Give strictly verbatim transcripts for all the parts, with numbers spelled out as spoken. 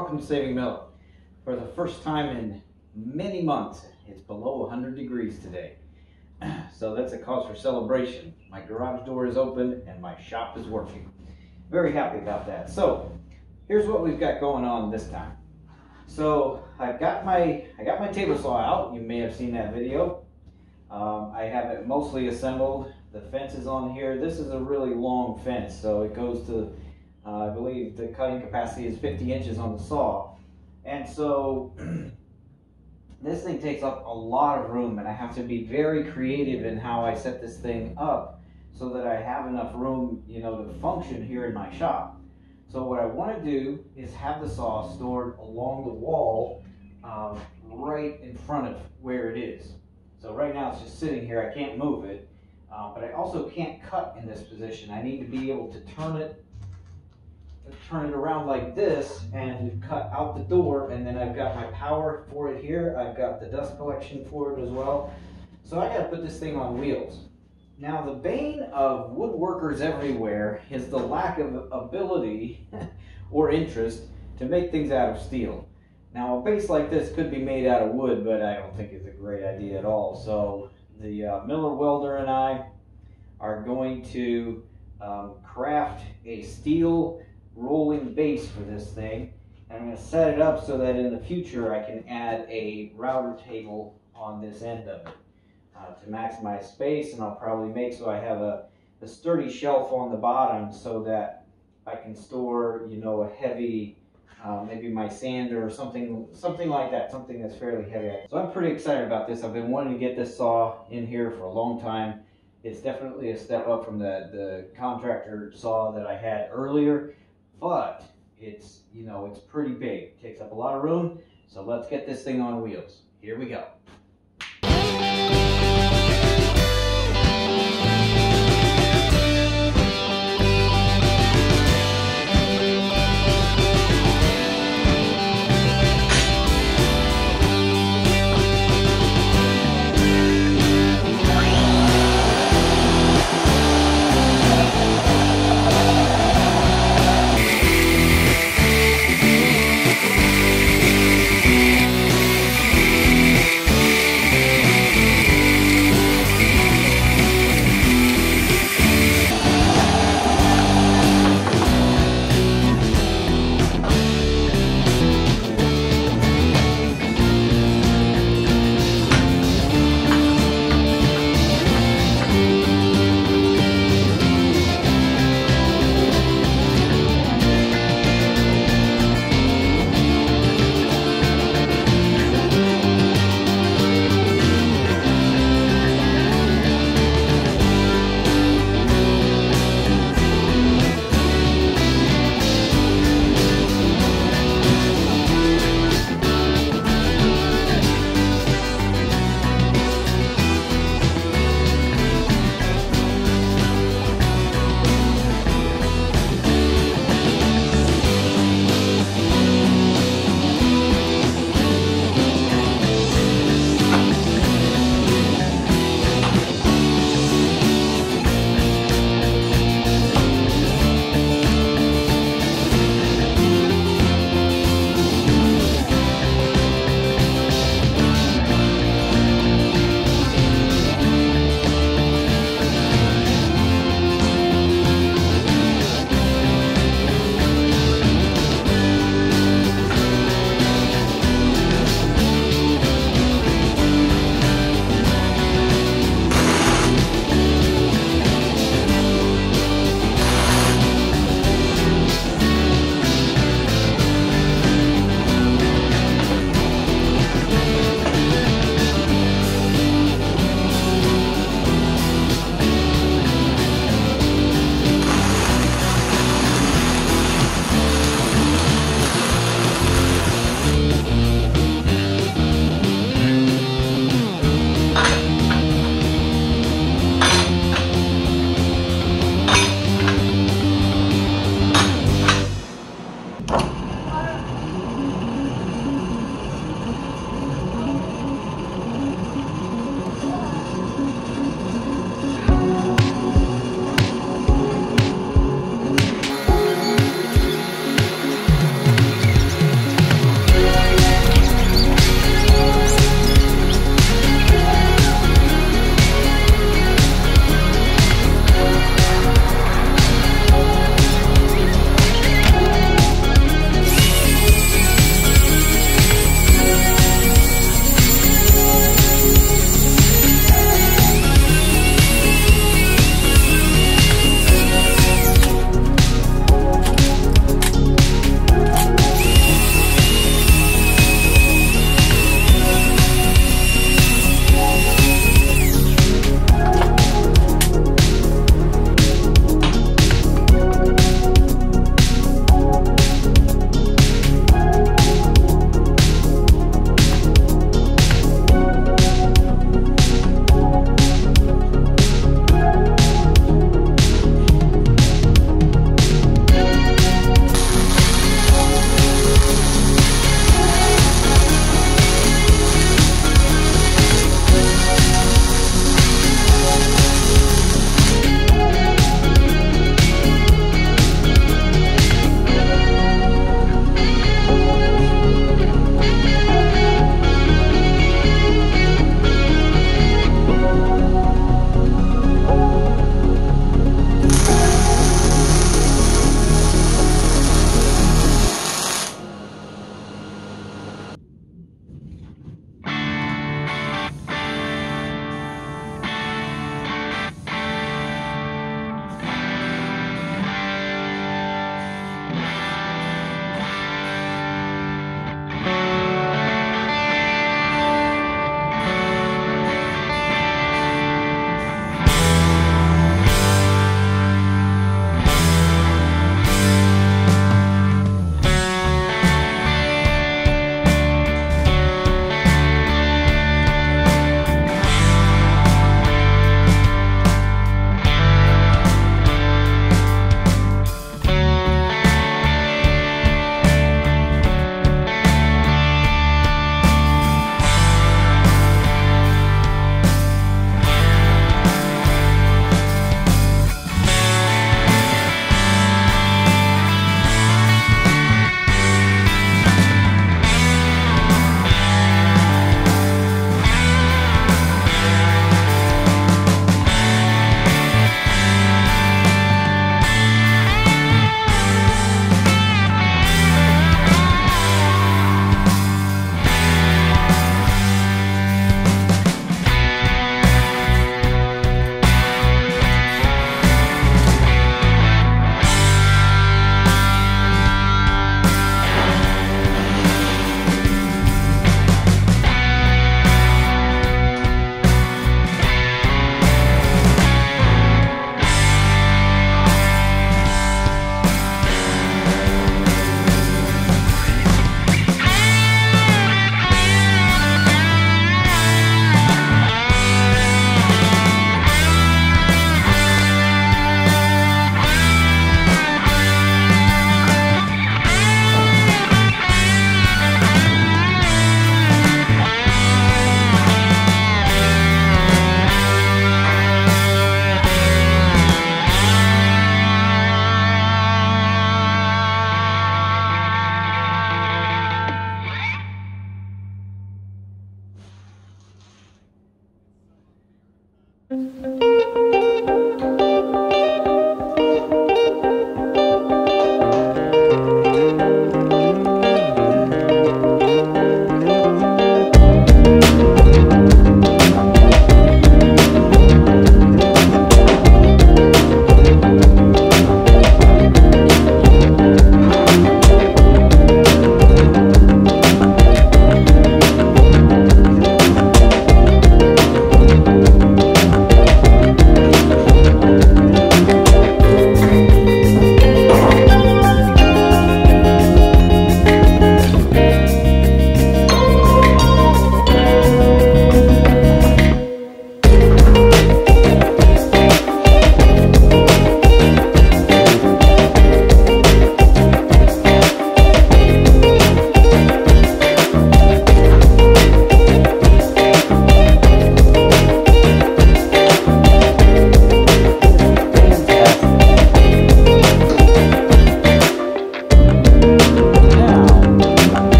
Welcome to Saving Mill. For the first time in many months, it's below one hundred degrees today. So that's a cause for celebration. My garage door is open and my shop is working. Very happy about that. So here's what we've got going on this time. So I've got my, I got my table saw out. You may have seen that video. Um, I have it mostly assembled. The fence is on here. This is a really long fence, so it goes to, uh, I believe the cutting capacity is fifty inches on the saw. And so this thing takes up a lot of room, and I have to be very creative in how I set this thing up so that I have enough room, you know, to function here in my shop. So what I want to do is have the saw stored along the wall, um, right in front of where it is. So right now it's just sitting here, I can't move it. Uh, but I also can't cut in this position. I need to be able to turn it, turn it around like this and cut out the door. And then I've got my power for it here. I've got the dust collection for it as well. So I got to put this thing on wheels. Now the bane of woodworkers everywhere is the lack of ability or interest to make things out of steel. Now a base like this could be made out of wood, but I don't think it's a great idea at all. So the uh, Miller welder and I are going to um, craft a steel rolling base for this thing. And I'm going to set it up so that in the future I can add a router table on this end of it uh, to maximize space. And I'll probably make so I have a, a sturdy shelf on the bottom so that I can store, you know, a heavy, Uh, maybe my sander or something, something like that, something that's fairly heavy. So I'm pretty excited about this. I've been wanting to get this saw in here for a long time. It's definitely a step up from the, the contractor saw that I had earlier, but it's, you know, it's pretty big. It takes up a lot of room. So let's get this thing on wheels. Here we go. We'll be right back.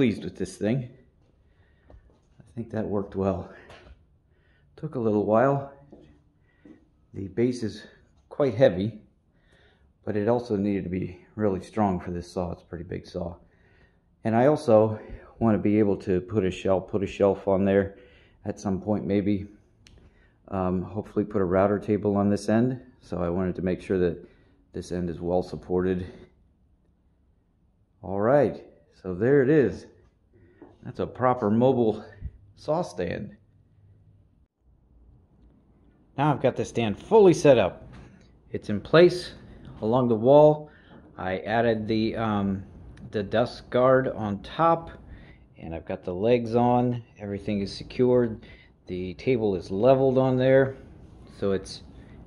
pleased with this thing. I think that worked well. Took a little while. The base is quite heavy, but it also needed to be really strong for this saw. It's a pretty big saw. And I also want to be able to put a shelf, put a shelf on there at some point maybe. Um, hopefully put a router table on this end. So I wanted to make sure that this end is well supported. All right, so there it is. That's a proper mobile saw stand. Now I've got the stand fully set up. It's in place along the wall. I added the, um, the dust guard on top, and I've got the legs on. Everything is secured. The table is leveled on there, so it's,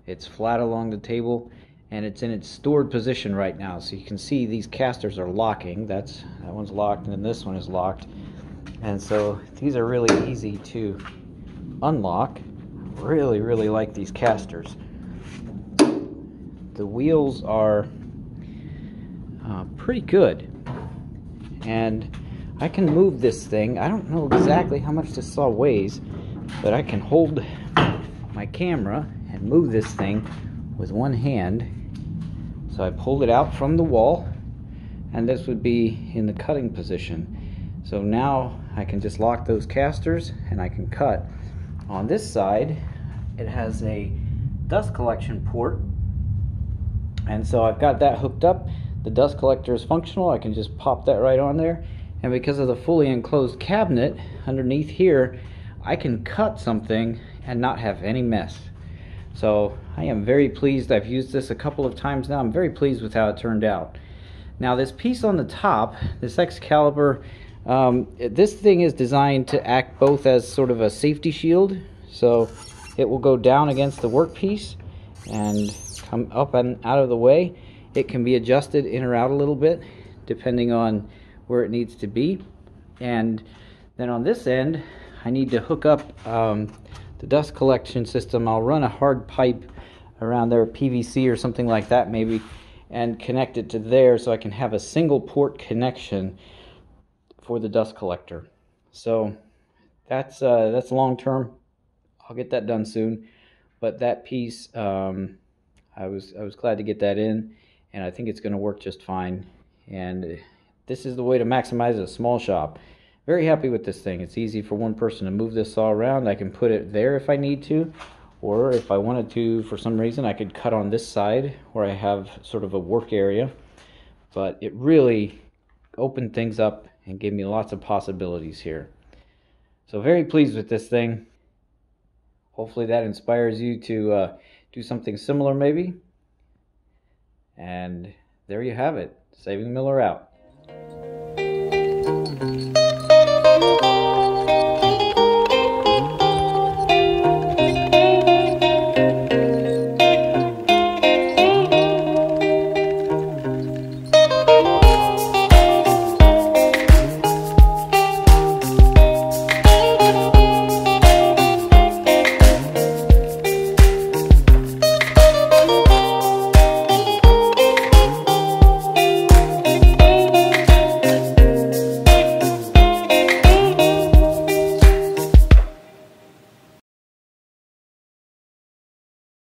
it's flat along the table. And it's in its stored position right now, so you can see these casters are locking. That's that one's locked, and then this one is locked, and so these are really easy to unlock. Really, really like these casters. The wheels are uh, pretty good, and I can move this thing. I don't know exactly how much this saw weighs, but I can hold my camera and move this thing with one hand. So I pulled it out from the wall, and this would be in the cutting position. So now I can just lock those casters and I can cut. On this side, it has a dust collection port, and so I've got that hooked up. The dust collector is functional. I can just pop that right on there, and because of the fully enclosed cabinet underneath here, I can cut something and not have any mess. So I am very pleased. I've used this a couple of times now. I'm very pleased with how it turned out. Now this piece on the top, this Excalibur, um, this thing is designed to act both as sort of a safety shield. So it will go down against the workpiece and come up and out of the way. It can be adjusted in or out a little bit depending on where it needs to be. And then on this end, I need to hook up um, the dust collection system. I'll run a hard pipe around there, P V C or something like that maybe, and connect it to there so I can have a single port connection for the dust collector. So that's uh, that's long term. I'll get that done soon, but that piece, um, I was I was glad to get that in, and I think it's going to work just fine. And this is the way to maximize a small shop. Very happy with this thing. It's easy for one person to move this saw around. I can put it there if I need to, or if I wanted to for some reason, I could cut on this side where I have sort of a work area. But it really opened things up and gave me lots of possibilities here. So very pleased with this thing. Hopefully that inspires you to uh, do something similar maybe. And there you have it. Saving Miller out.